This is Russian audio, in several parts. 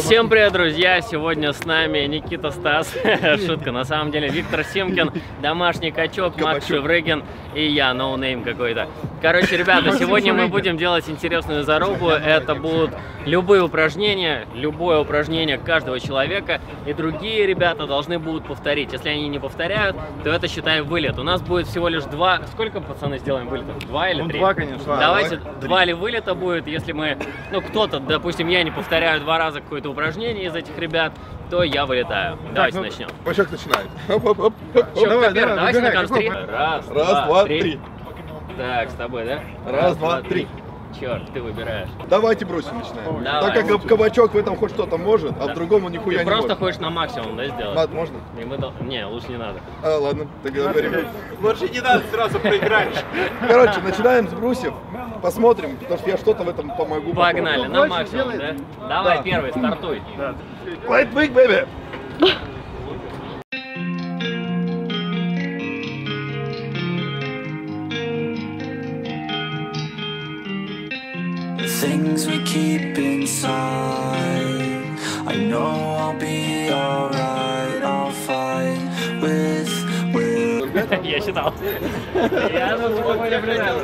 Всем привет, друзья! Сегодня с нами Никита Стас, шутка, на самом деле Виктор Симкин, домашний качок, Макс Шеврыгин и я, ноунейм какой-то. Короче, ребята, сегодня мы будем делать интересную зарубу. Это будут любые упражнения, любое упражнение каждого человека, и другие ребята должны будут повторить. Если они не повторяют, то это, считай, вылет. У нас будет всего лишь два... Сколько, пацаны, сделаем вылетов? Два или три? Два, конечно. Давайте два ли вылета будет, если мы... Ну, кто-то, допустим, я не повторяю два раза какое-то упражнение из этих ребят, то я вылетаю. Давайте начнем. Пачок начинает. Давайте на конце три. Раз, два, три. Так, с тобой, да? Раз, два, три. Черт, ты выбираешь. Давайте бросим, начинаем. Давай. Так как кабачок в этом хоть что-то может, да, а в другом он нихуя не может. Ты просто хочешь на максимум, да, сделать? Мат, можно? И мы дол... Не, лучше не надо. А, ладно, тогда говорим. Лучше не надо, сразу проиграешь. Короче, начинаем с брусьев, посмотрим, потому что я что-то в этом помогу. Погнали, на максимум, да? Давай первый, стартуй. Light big, baby! Things we keep inside, I know I'll be alright, I'll fight with will. Я считал. Я тут наблюдал.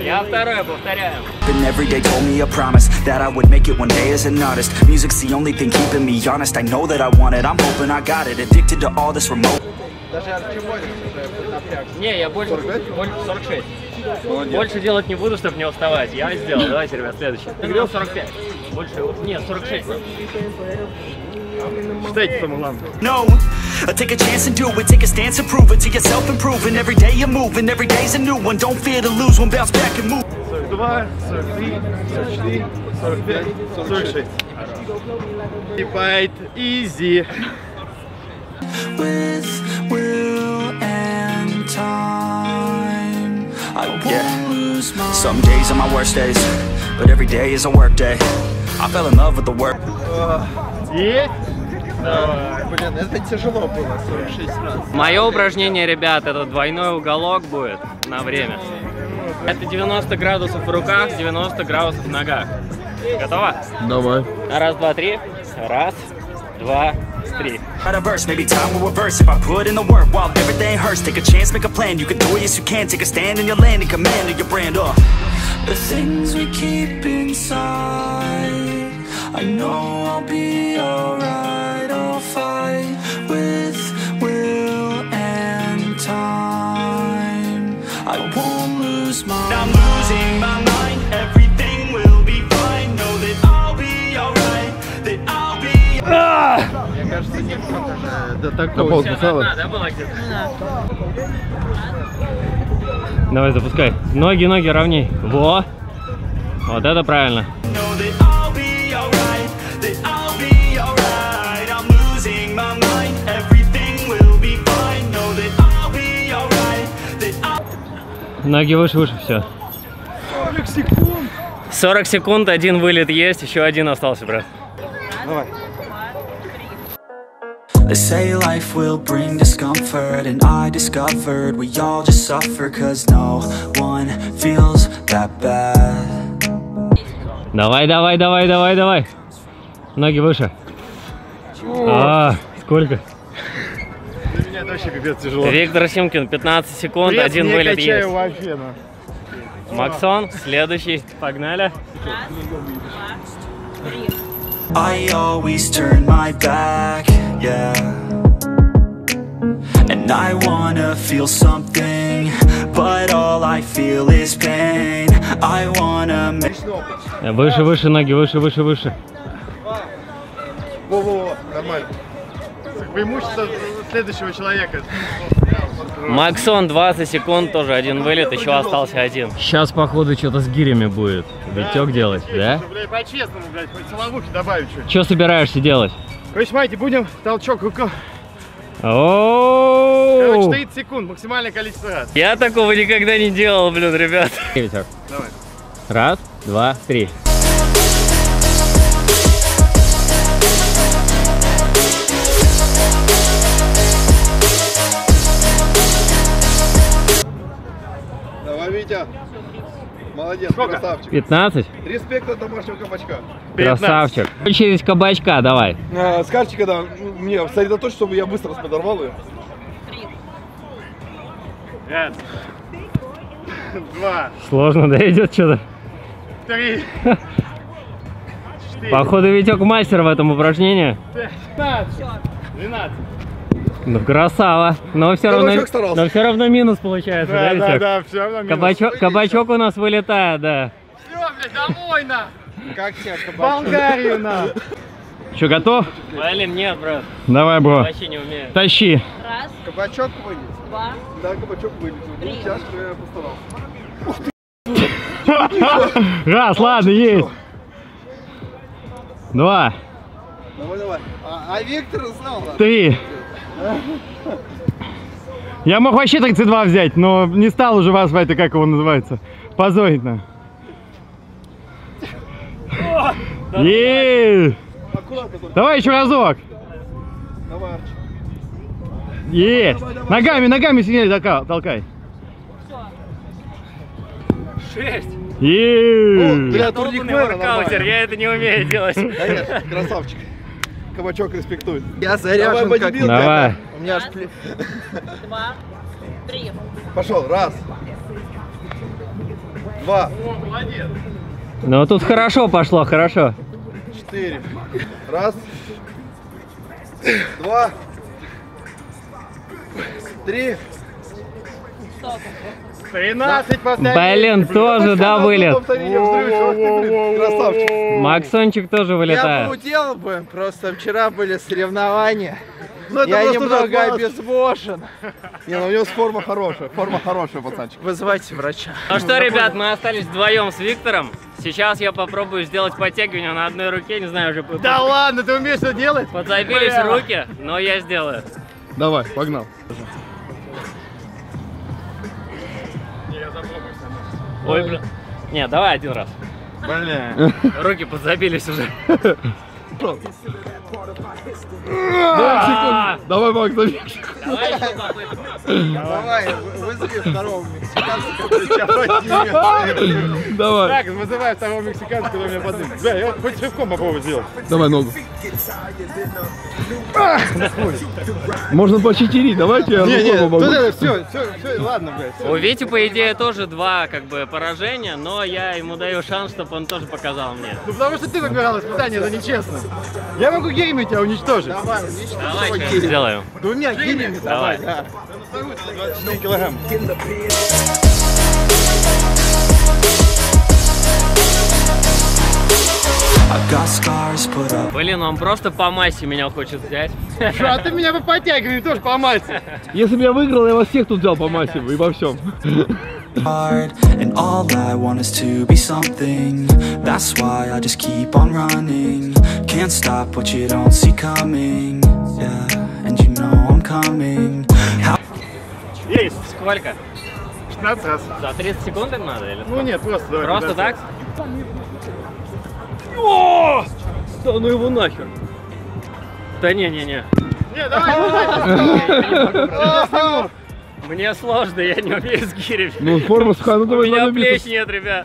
Я второе повторяю. And every day told me a promise that I would make it one day as an artist. Music's the only thing keeping me honest. I know that I want it. I'm hoping I got it. Addicted to all this remote. Даже арчибодик уже напрягся. Не, я больше 46. Молодец. Больше делать не буду, чтобы не уставать. Я сделал. Давайте, ребят, следующий. Ты говорил 45. Больше. Нет, 46. Считайте саму лампу. No, I take a chance and do it. Take a stance and prove it to yourself and prove it. Every day you're moving, every day's a new one. Don't fear to lose one, bounce back and move. 42, 43, 44, 45, 46. Keep it easy. With will and time, I won't lose my... Some days are my worst days, but every day is a work day. I fell in love with the work. Блин, это тяжело было, 46 раз. Мое упражнение, ребят, это двойной уголок будет на время. Это 90 градусов в руках, 90 градусов в ногах. Готово? Давай. Раз, два, три. Раз, два, три. Maybe time will reverse if I put in the work while everything hurts. Take a chance, make a plan. You can do it, yes you can. Take a stand in your land and command of your brand. The things we keep inside, I know I'll be alright. I'll fight with will and time. I won't lose my mind. I'm losing my mind. Everything will be fine. Know that I'll be alright. That I'll be. Ah! Кажется, не до такого. Давай, запускай. Ноги равней. Во! Вот это правильно. Ноги выше, все. 40 секунд. 40 секунд, один вылет есть, еще один остался, брат. Давай. They say life will bring discomfort, and I discovered we all just suffer, cause no one feels that bad. Давай. Ноги выше. А, сколько? Для меня это вообще пипец тяжело. Виктор Симкин, 15 секунд, привет, один вылет есть. Вообще, ну. Максон, следующий. Погнали. Раз, два, три. I always turn my back, yeah. And I wanna feel something, but all I feel is pain. I wanna make... Выше, ноги, выше. Во-во-во, нормально. Преимущество следующего человека. Максон, 20 секунд, тоже один вылет, еще остался один. Сейчас, походу, что-то с гирями будет. Витек делать, да? По-честному, блядь, по силовухе добавить что-то. Что собираешься делать? Короче, майте, будем толчок рукой. Короче, 30 секунд, максимальное количество раз. Я такого никогда не делал, блин, ребят. Витек, давай. Раз, два, три. молодец, красавчик. 15? Респект от домашнего кабачка. 15. Красавчик. Через кабачка давай. С карточкой, да, мне сосредоточь, чтобы я быстро подорвал ее. 3, 5, 2. Сложно, да, идет что-то? 3. Походу, Витек мастер в этом упражнении. 15, 12. Ну, красава. Но все, равно минус получается, да, Витек? Да, все равно минус. Кабачок у нас вылетает, да. Все, блядь, домой на! Как тебя, кабачок? Болгарию на! Че, готов? Блин, нет, брат. Давай, бро. Вообще не умею. Тащи. Раз. Кабачок вылез. Два. Да, кабачок вылез. Три. Сейчас я постарался. Раз, ладно, есть. Два. Давай, давай. А Виктор знал. 3. Я мог вообще 32 взять, но не стал уже вас в это, как его называется, позорить на. Давай еще разок. Есть. Ногами, ногами сильнее толкай. 6. Бля, турникмейр, я это не умею делать. Конечно, красавчик. Кабачок респектует. Я заряжен. Давай, как... Давай. У меня аж... 1, 2, 3. Пошел. 1, 2. О, молодец. Ну, тут хорошо пошло, хорошо. 4. 1, 2, 3. 13 повторений. Блин, тоже, да, вылет. Красавчик. Максончик тоже вылетает. Я бы удел бы, просто вчера были соревнования. Я немного обезвожен. Не, ну у него форма хорошая. Форма хорошая, пацанчик. Вызывайте врача. Ну что, ребят, мы остались вдвоем с Виктором. Сейчас я попробую сделать подтягивание на одной руке, не знаю уже. Да ладно, ты умеешь это делать? Подзабились руки, но я сделаю. Давай, погнал. Ой, блин. Не, давай один раз. Блин. Руки подзабились уже. Давай, Макс, забей. Давай еще попытку. Давай, вызови второго мексиканца. Давай. Так, вызывай второго мексиканца, который меня поднимет. Да, я хоть рывком попробую сделать. Давай ногу. Можно почитерить, давайте я рукой помогу. Все, ладно, блядь. У Вити, по идее, тоже два, как бы, поражения, но я ему даю шанс, чтобы он тоже показал мне. Ну, потому что ты выбирал испытание, это нечестно. Я могу гейми тебя уничтожить. Давай, уничтожим. Сделаю. Да у меня гейми. Давай. Да. 24 килограмма. Блин, он просто по массе меня хочет взять. Шо, а ты меня по подтягиванию тоже по массе. Если бы я выиграл, я вас всех тут взял по массе и во всем. Есть. Сколько? 15 раз. За 30 секунд им надо? Или ну нет, просто давай. Просто так? О! Да ну его нахер. Да не. Не, давай. Мне сложно, я не умею с гирем. Ну форму с ханутого не надо. У меня плеч нет, ребят.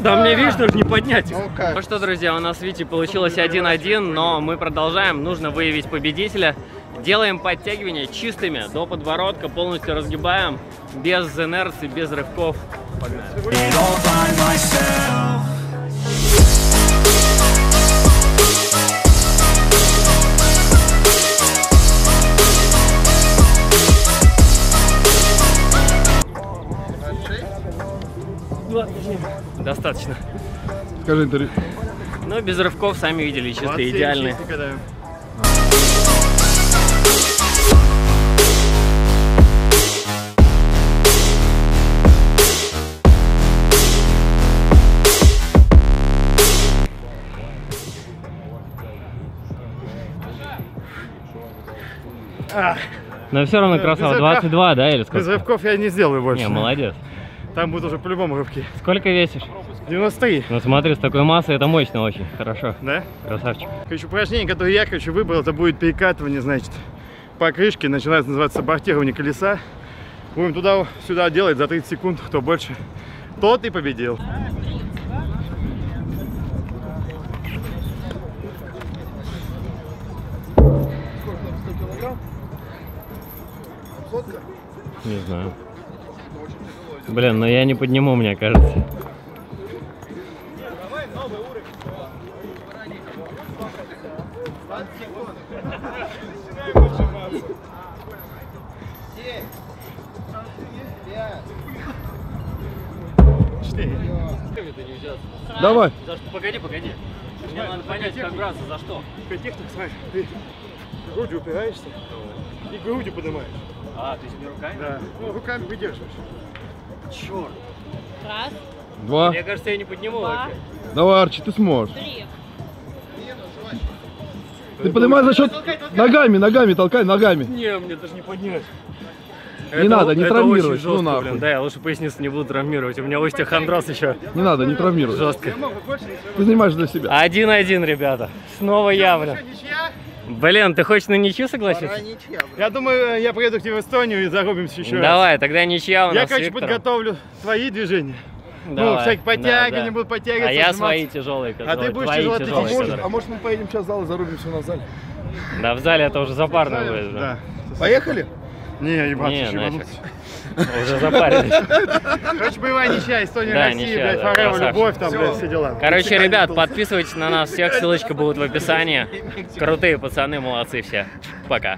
Да мне, видишь, даже не поднять. Ну что, друзья, у нас, видите, получилось 1-1, но мы продолжаем. Нужно выявить победителя. Делаем подтягивания чистыми, до подбородка, полностью разгибаем, без инерции, без рывков. Погнали. Достаточно. Скажи интервью. Ну, без рывков, сами видели, чистые, идеальные. Но все равно красава. 22, да, или сколько? Без рывков я не сделаю больше. Не, молодец. Там будут уже по-любому рывки. Сколько весишь? 93. Ну смотри, с такой массой это мощно очень. Хорошо. Да? Красавчик. Короче, упражнение, которое я, короче, выбрал, это будет перекатывание, значит. покрышки начинается называться бортирование колеса. Будем туда-сюда делать за 30 секунд, кто больше, тот и победил. Не знаю. Блин, но я не подниму, мне кажется. Давай. Погоди. Мне надо понять, как браться, за что. Техник, смотри, ты грудью упираешься и грудью поднимаешь. А, то есть не руками? Да. Ну, руками выдерживаешь. Черт. Раз. Два. Мне кажется, я не подниму. Два. Давай, Арчи, ты сможешь. Три. Ты поднимай за счет... Ногами толкай. Не, мне даже не поднять. Не надо, не травмировать. Жестко, ну, блин, да, я лучше поясницу не буду травмировать. У меня остео хондрос еще. Не надо, не травмировать. Жестко. Ты занимаешь для себя. 1-1, ребята. Снова я, блин. Блин, ты хочешь на ничью согласиться? Ничья, я думаю, я приеду к тебе в Эстонию и зарубимся еще. Давай, раз. Тогда ничья у нас. Я, короче, подготовлю твои движения. Давай. Ну, всякие подтягивания, да. Будут подтягиваться. А я свои тяжелые. А ты будешь тяжелые. А может, мы поедем сейчас в зал и зарубимся на зале? Да, в зале это уже запарно будет. Да. Поехали? Не, ебать, уже запарились. Короче, боевая ничья, Эстония, да, Россия, ничья, блядь, да, форева, любовь, там, блядь, все дела. Короче, ребят, подписывайтесь на нас всех, ссылочка будет в описании. Крутые пацаны, молодцы все. Пока.